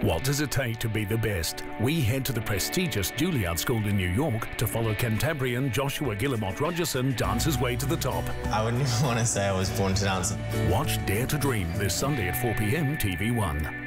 What does it take to be the best? We head to the prestigious Juilliard School in New York to follow Cantabrian Joshua Guillemot-Rodgerson dance his way to the top. I wouldn't even want to say I was born to dance. Watch Dare to Dream this Sunday at 4 p.m. TV1.